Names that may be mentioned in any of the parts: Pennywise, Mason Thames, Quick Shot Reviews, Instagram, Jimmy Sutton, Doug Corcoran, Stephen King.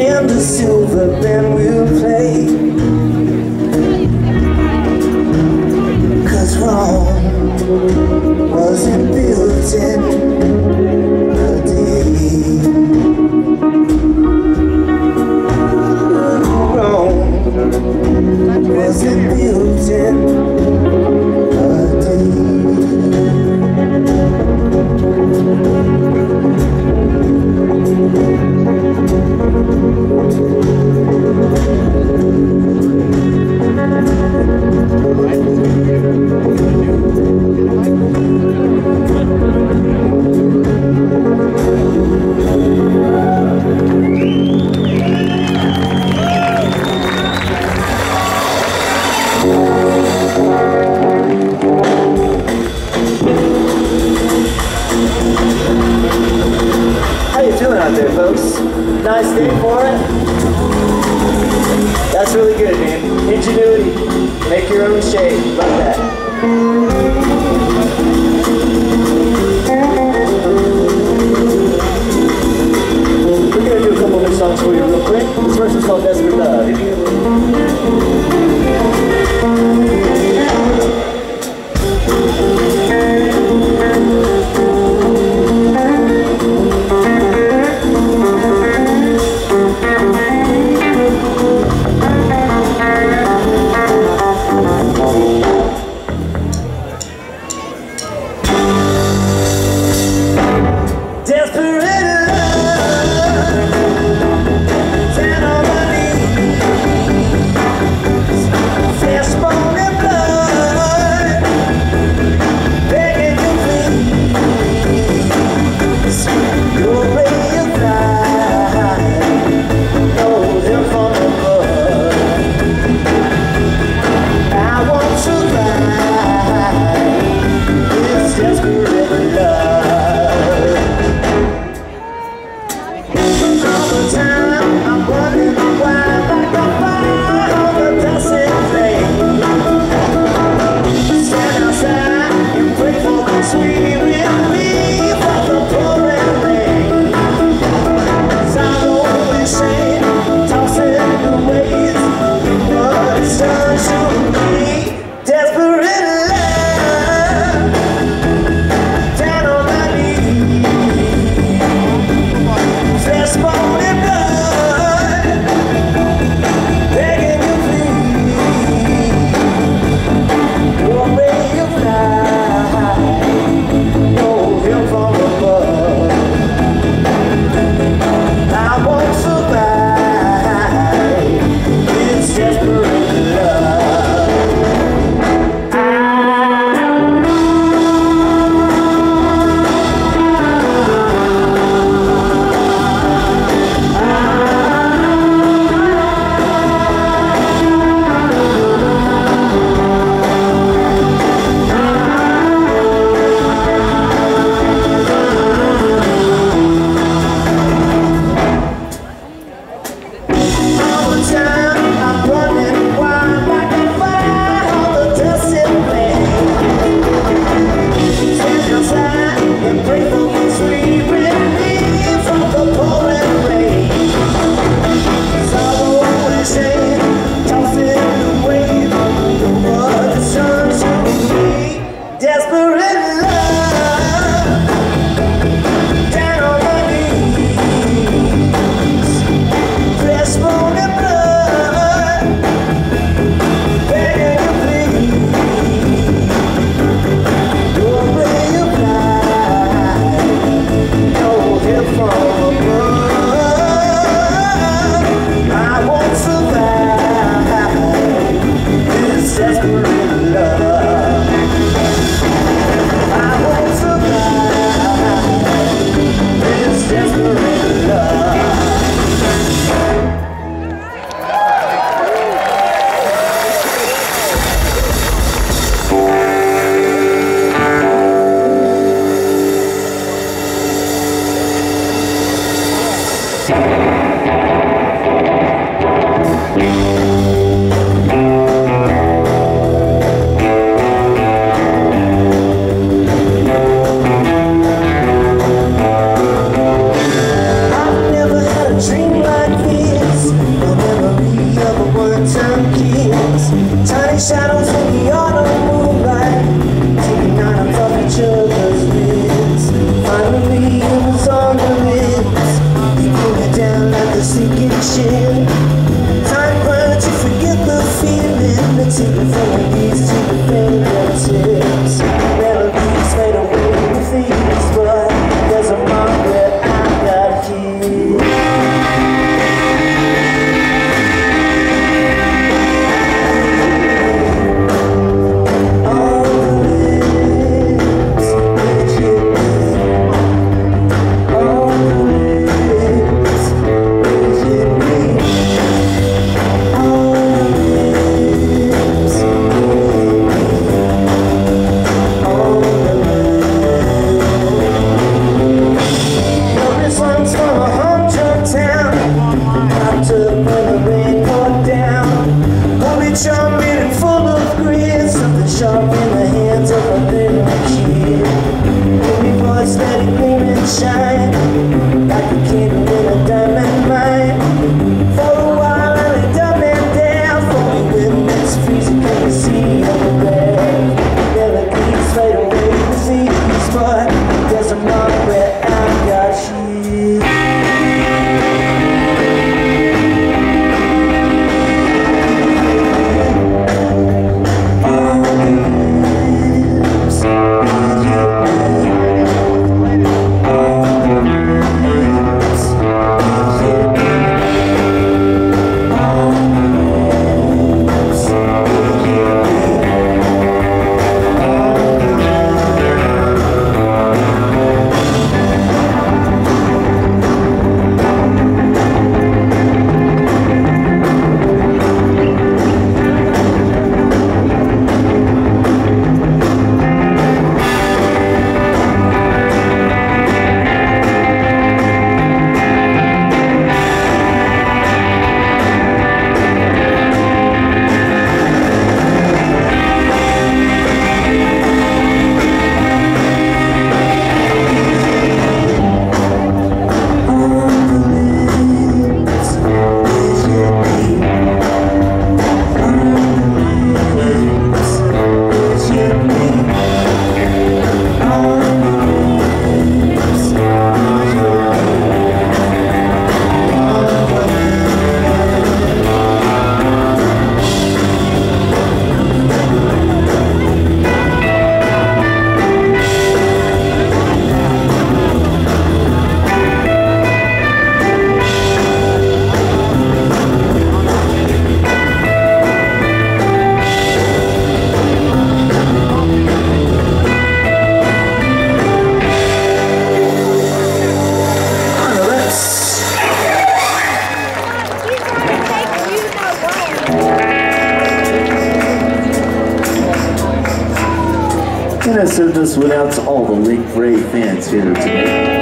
And the silver band will play. home wasn't built in a day. Rome wasn't built in. Nice day for it. That's really good, man. Ingenuity. Make your own shade. Love that. We're gonna do a couple new songs for you real quick. This first one's called Desperate Love. Shadows in the autumn moonlight. each other's lips. Finally it was on the lips. You pulled me down like a sinking ship. Time runs, you forget the feeling. The tipping melodies to the fingertips. Melodies fade away with things, but there's a moment where I got here. This went out to all the Lake Ray fans here today.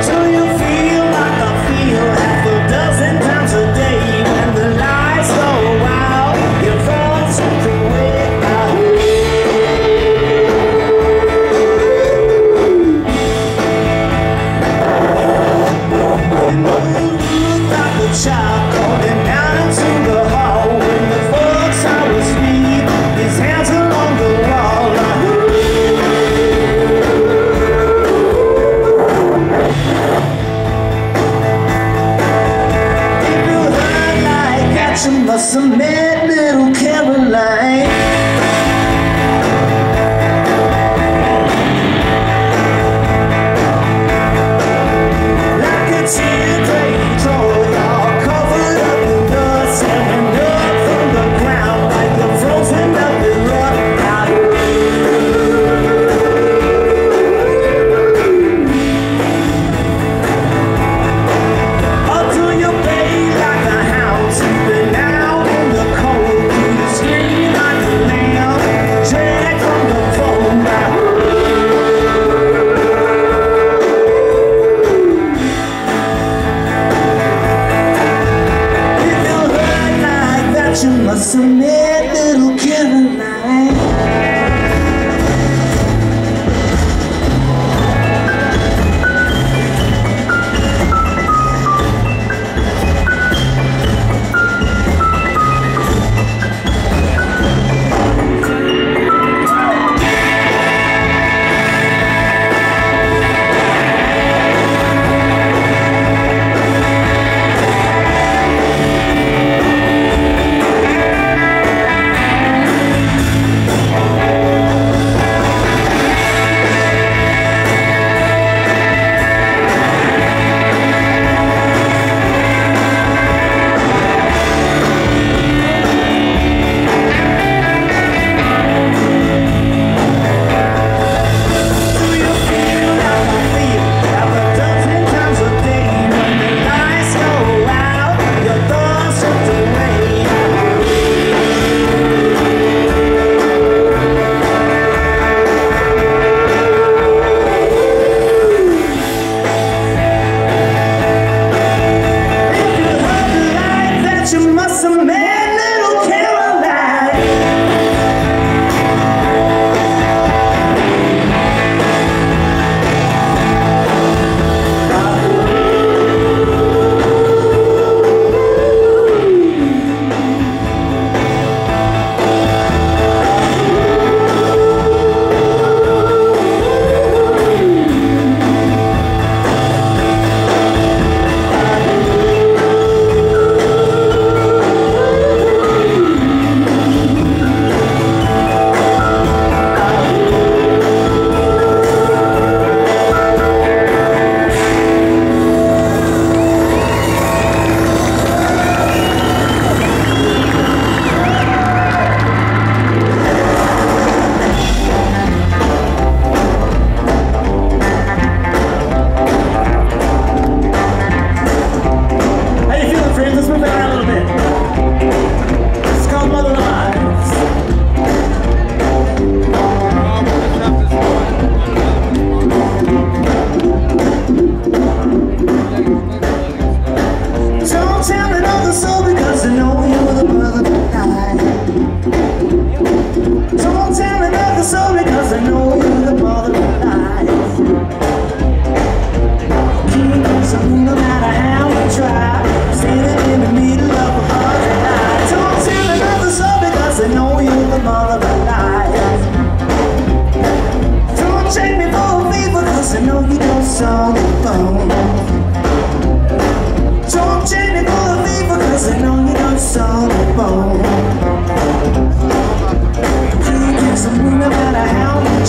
So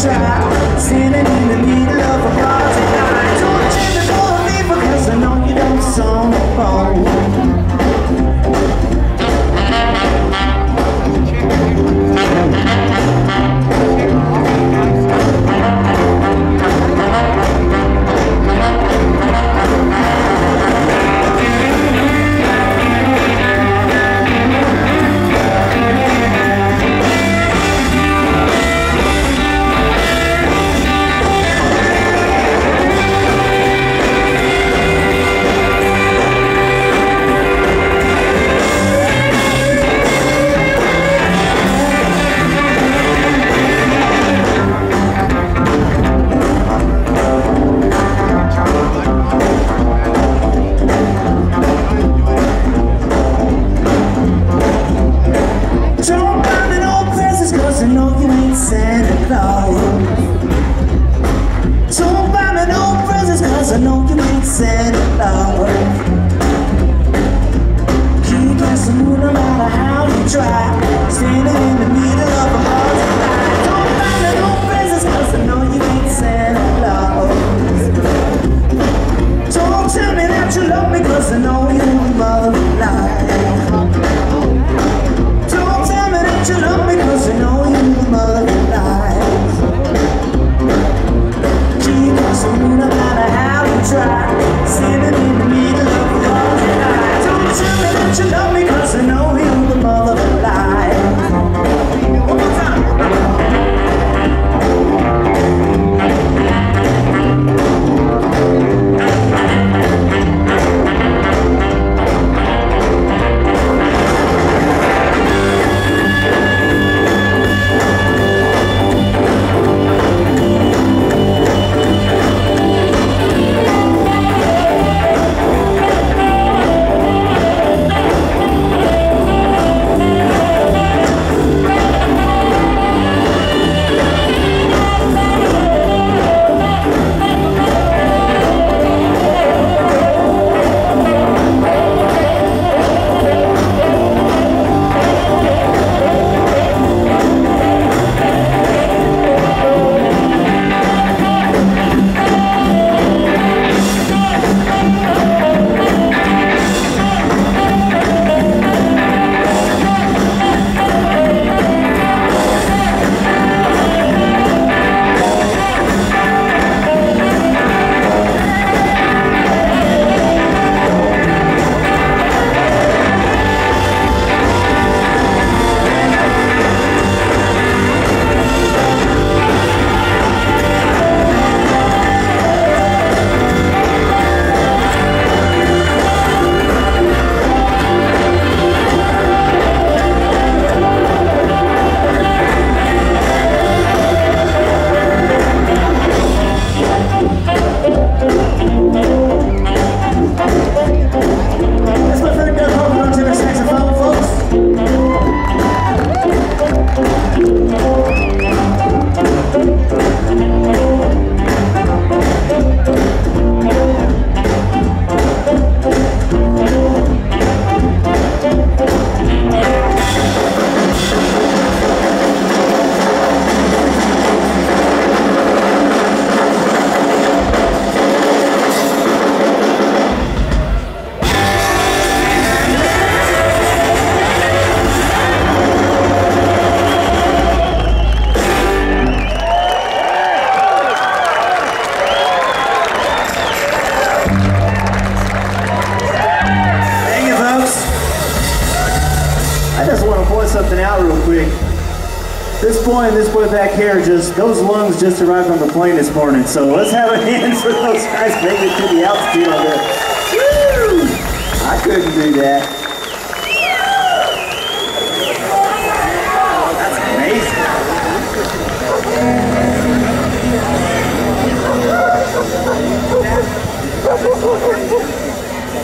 try, standing in the middle of a party night. Don't change the door of me because I know you don't sound the phone. Don't buy me no presents cause I know you ain't Santa Claus. Don't buy me no presents cause I know you ain't Santa Claus. Keep passing through no matter how you try, standing in the middle of a house. Don't buy me no presents cause I know you ain't Santa Claus. Don't tell me that you love me cause I know you don't love life. You love me cause I know you're the mother of lies. Keep us through no matter how you try, standing in the middle of the dark night. Don't tell me that you love me cause I know you're the mother of lies. One more time. Those lungs just arrived on the plane this morning, so let's have a hand for those guys making it to the altitude on there. Woo! I couldn't do that. That's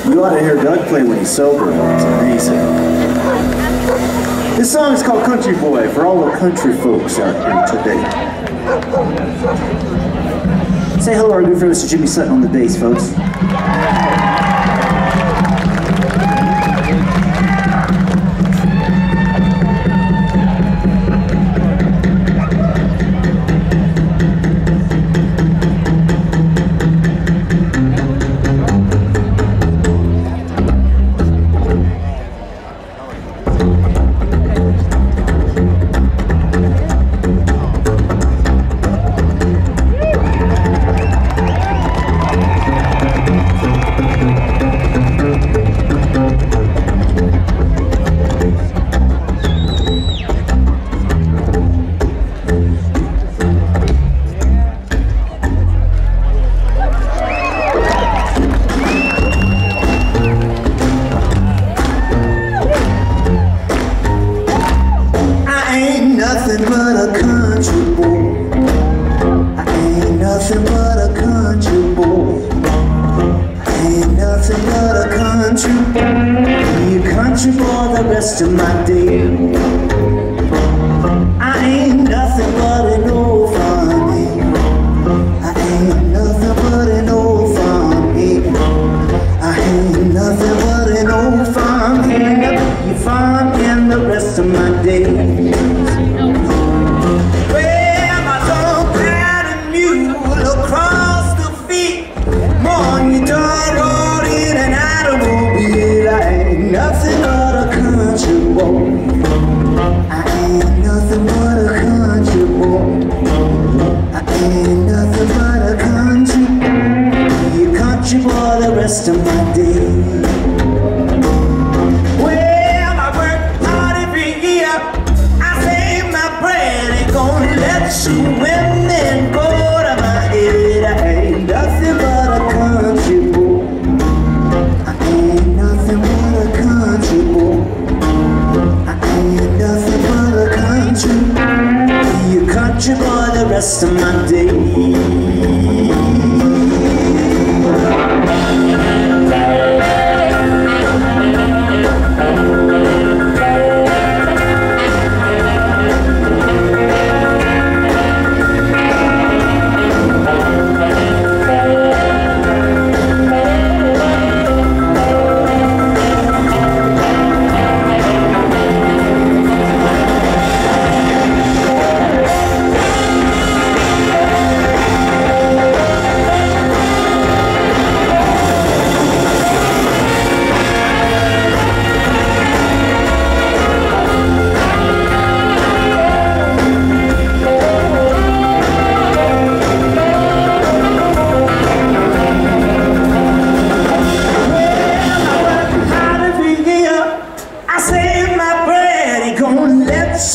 amazing. You ought to hear Doug play when he's sober. It's amazing. This song is called Country Boy, for all the country folks out here today. Say hello to our good friend Mr. Jimmy Sutton on the bass, folks. nothing but a country boy. Ain't nothing but a country boy. Be a country boy the rest of my day. I ain't nothing but an old farm ape. I ain't nothing but an old farm ape. I ain't nothing but an old farm ape. I'll be farm and the rest of my day. Rest of my day. Well, I work hard every year. I save my bread. Ain't gonna let you win and go to my head. I ain't nothing but a country boy. I ain't nothing but a country boy. I ain't nothing but a country. Be a country boy the rest of my day.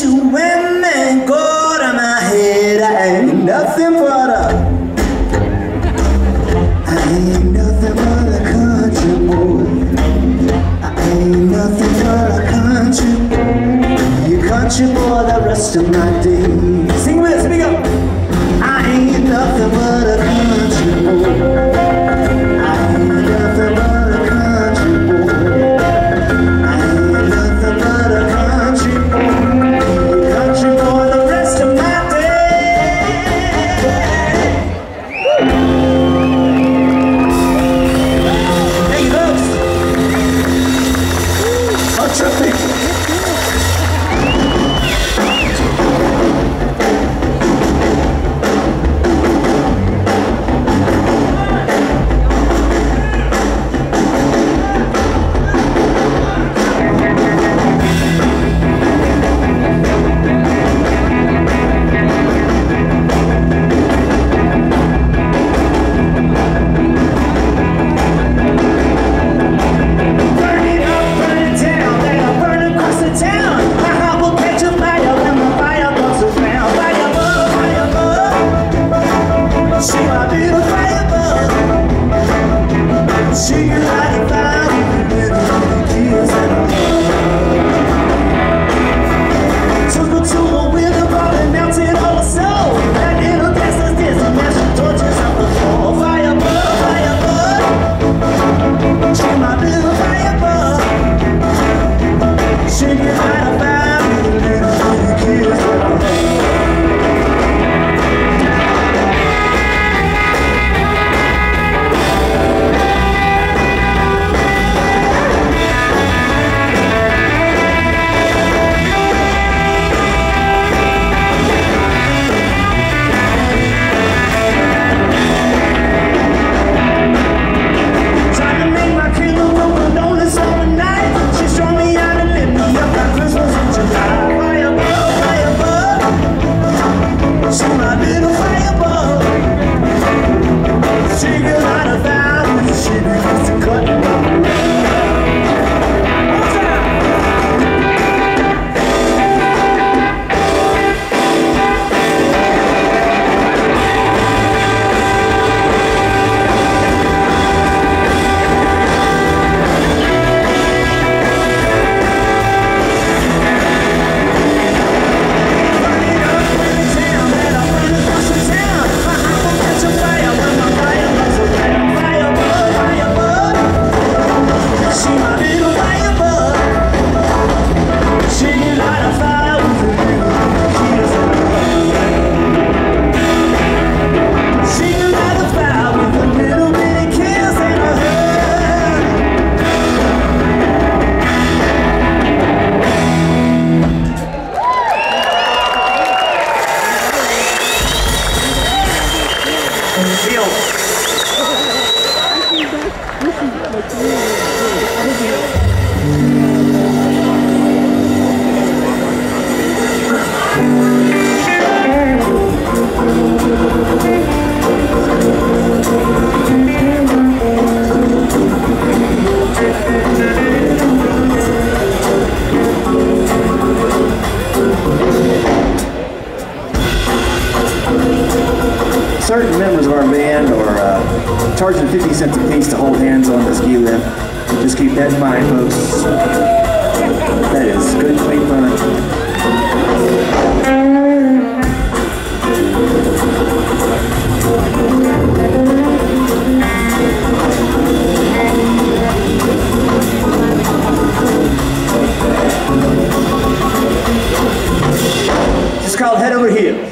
You women go to my head. I ain't nothing but a I ain't nothing but a country boy. I ain't nothing but a country boy. You country boy the rest of my day. Sing with us, speak up. I ain't nothing but a country boy. Certain members of our band are charging 50 cents a piece to hold hands on the ski lift. Just keep that in mind, folks. That is good, clean fun. It's called Head Over Heels.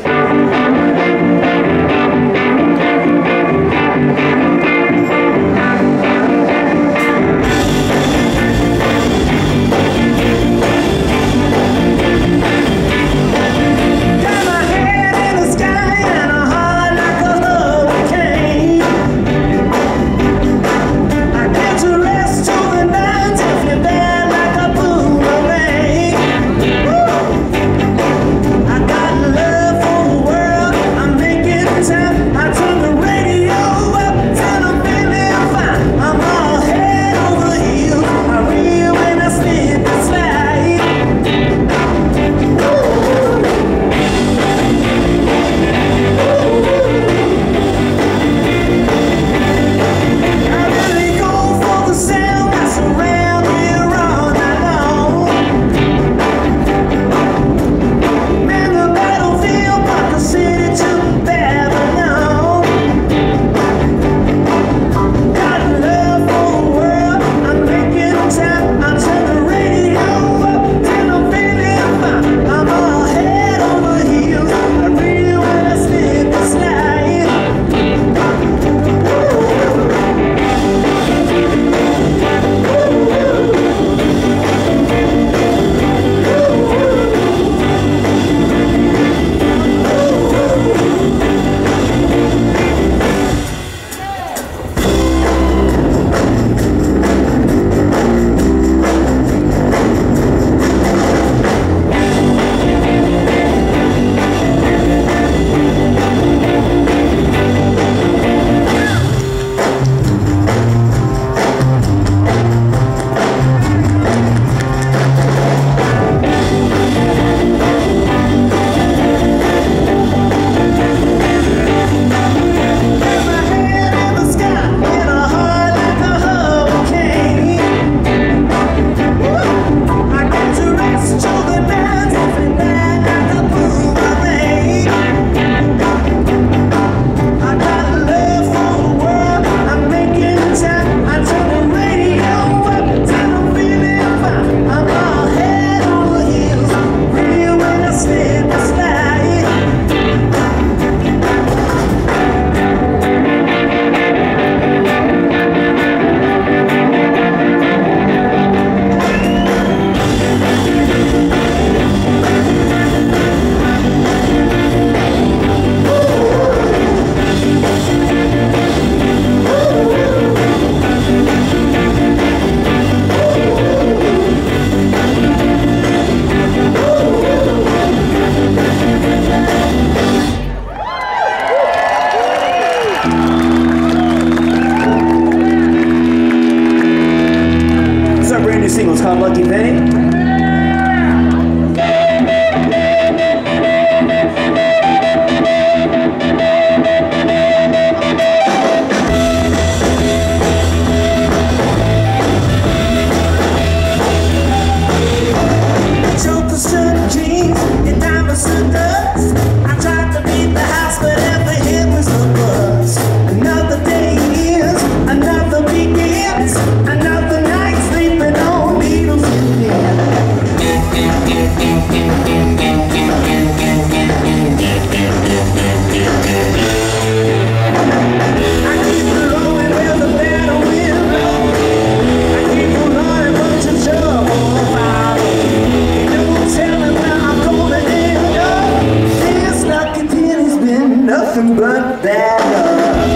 Nothing but bad luck.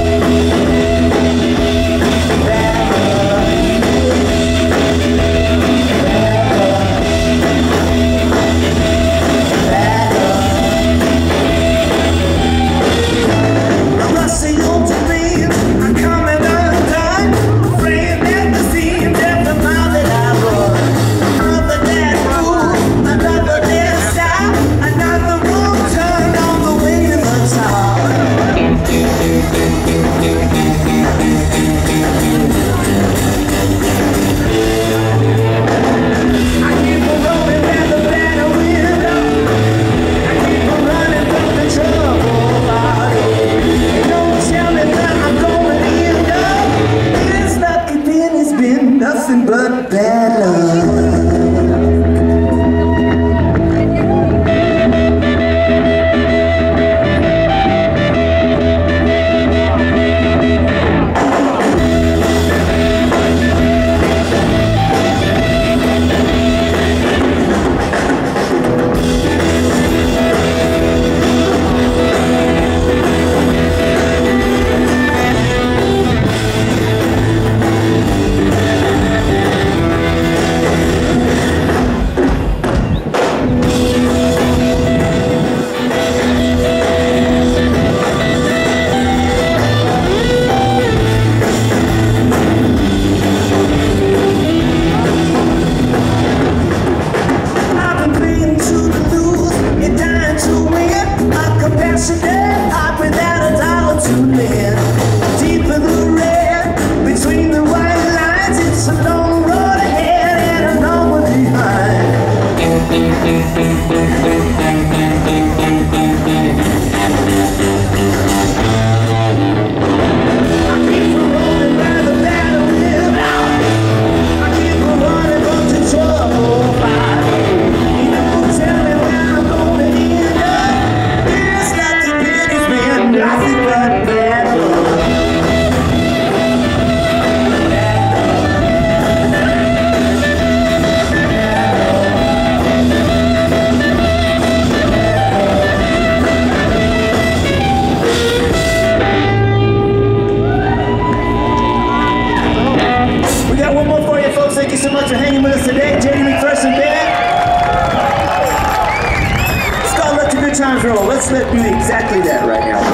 clip do exactly that right now.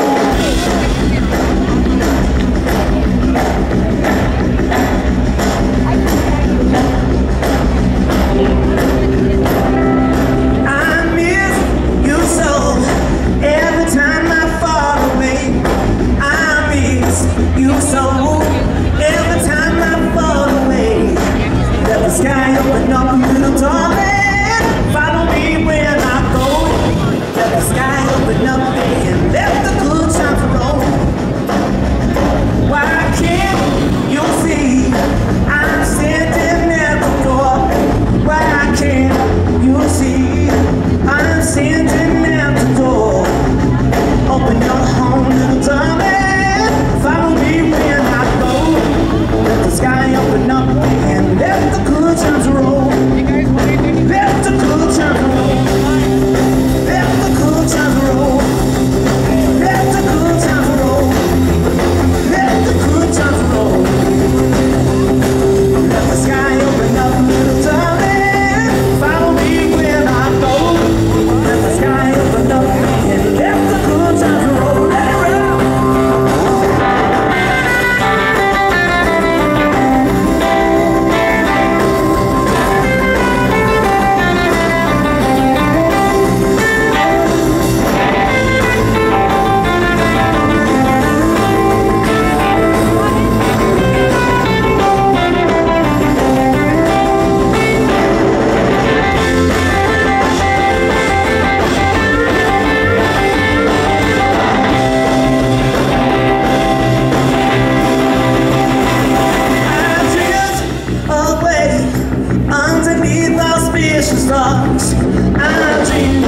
I dream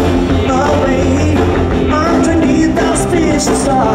away underneath those fishes.